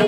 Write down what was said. One